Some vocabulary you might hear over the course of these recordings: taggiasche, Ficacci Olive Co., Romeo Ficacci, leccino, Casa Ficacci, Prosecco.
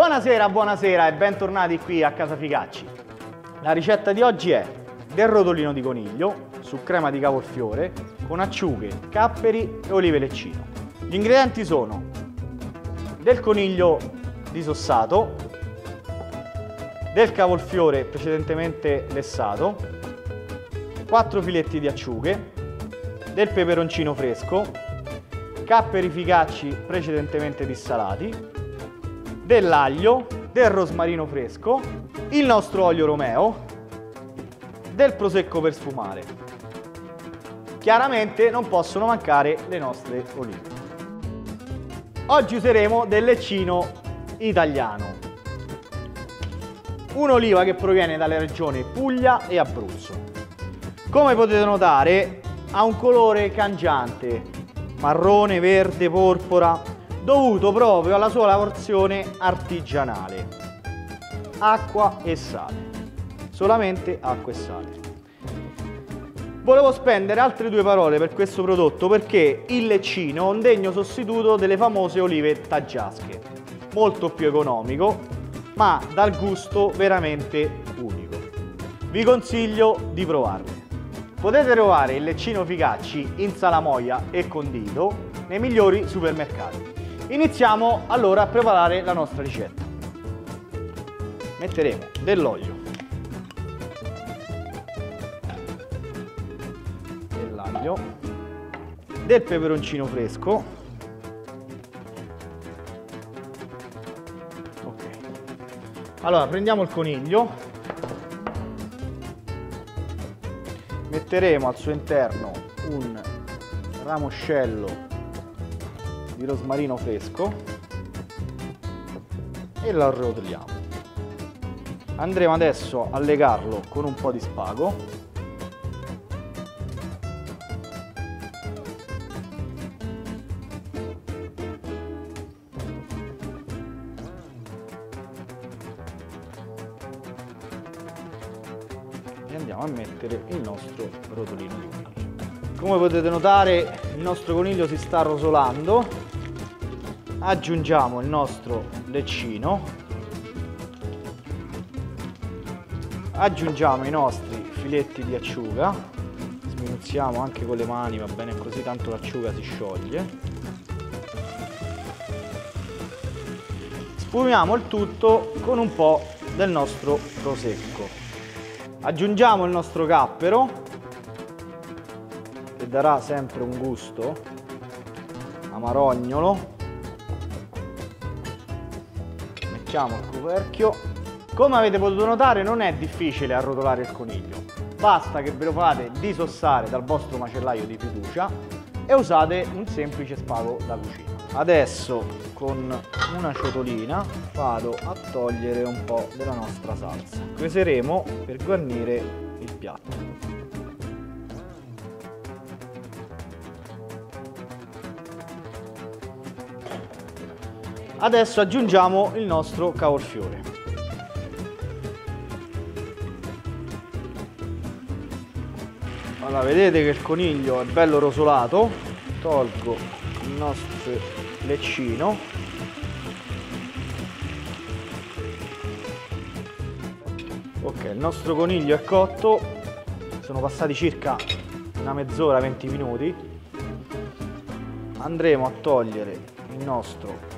Buonasera, buonasera e bentornati qui a Casa Ficacci. La ricetta di oggi è del rotolino di coniglio su crema di cavolfiore con acciughe, capperi e olive leccino. Gli ingredienti sono del coniglio disossato, del cavolfiore precedentemente lessato, 4 filetti di acciughe, del peperoncino fresco, capperi Ficacci precedentemente dissalati, dell'aglio, del rosmarino fresco, il nostro olio romeo, del prosecco per sfumare. Chiaramente non possono mancare le nostre olive. Oggi useremo del leccino italiano, un'oliva che proviene dalle regioni Puglia e Abruzzo. Come potete notare ha un colore cangiante, marrone, verde, porpora, dovuto proprio alla sua lavorazione artigianale. Acqua e sale, solamente acqua e sale. Volevo spendere altre due parole per questo prodotto perché il leccino è un degno sostituto delle famose olive taggiasche, molto più economico ma dal gusto veramente unico. Vi consiglio di provarlo. Potete trovare il leccino Ficacci in salamoia e condito nei migliori supermercati. Iniziamo allora a preparare la nostra ricetta. Metteremo dell'olio, dell'aglio, del peperoncino fresco, ok. Allora prendiamo il coniglio, metteremo al suo interno un ramoscello di rosmarino fresco e lo arrotoliamo. Andremo adesso a legarlo con un po' di spago e andiamo a mettere il nostro rotolino di coniglio. Come potete notare il nostro coniglio si sta rosolando. Aggiungiamo il nostro leccino, aggiungiamo i nostri filetti di acciuga, sminuzziamo anche con le mani, va bene così, tanto l'acciuga si scioglie. Sfumiamo il tutto con un po' del nostro prosecco. Aggiungiamo il nostro cappero, che darà sempre un gusto amarognolo. Mettiamo il coperchio. Come avete potuto notare non è difficile arrotolare il coniglio, basta che ve lo fate disossare dal vostro macellaio di fiducia e usate un semplice spago da cucina. Adesso con una ciotolina vado a togliere un po' della nostra salsa che useremo per guarnire il piatto. Adesso aggiungiamo il nostro cavolfiore. Allora, vedete che il coniglio è bello rosolato. Tolgo il nostro leccino. Ok, il nostro coniglio è cotto. Sono passati circa una mezz'ora, 20 minuti. Andremo a togliere il nostro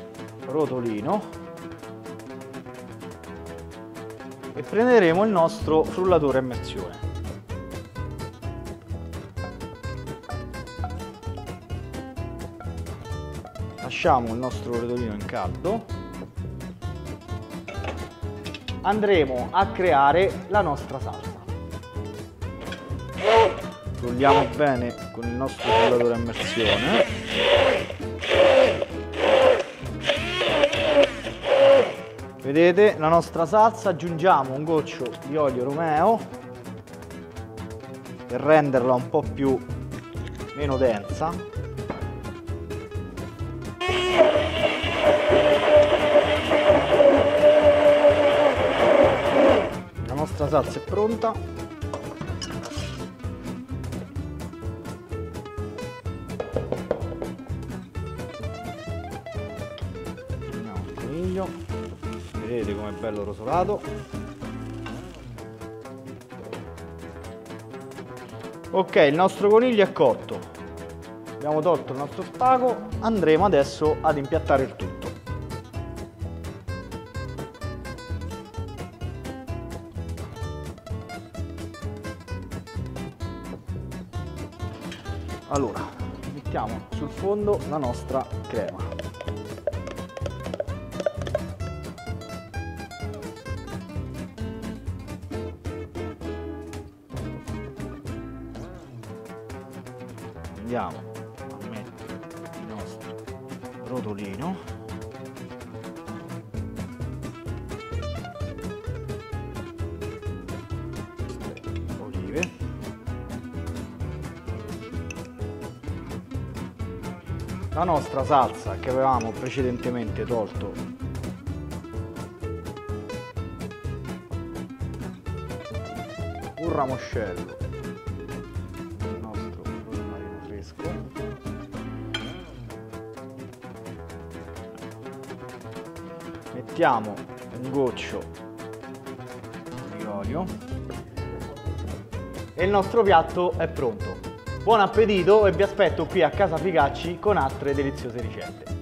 rotolino e prenderemo il nostro frullatore a immersione. Lasciamo il nostro rotolino in caldo. Andremo a creare la nostra salsa. Frulliamo bene con il nostro frullatore a immersione. Vedete la nostra salsa, aggiungiamo un goccio di olio romeo per renderla un po' meno densa. La nostra salsa è pronta. Andiamo al coniglio. vedete com'è bello rosolato. Ok, il nostro coniglio è cotto, abbiamo tolto il nostro spago, andremo adesso ad impiattare il tutto. Allora, mettiamo sul fondo la nostra crema. Andiamo a mettere il nostro rotolino. Olive. La nostra salsa che avevamo precedentemente tolto un ramoscello del nostro formaggio fresco, mettiamo un goccio di olio e il nostro piatto è pronto. Buon appetito e vi aspetto qui a Casa Ficacci con altre deliziose ricette.